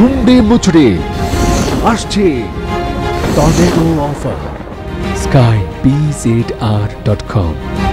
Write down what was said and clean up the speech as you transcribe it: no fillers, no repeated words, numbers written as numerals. ডুন্ডি মুচড়ে আসছে tornado offer skypz8r.com।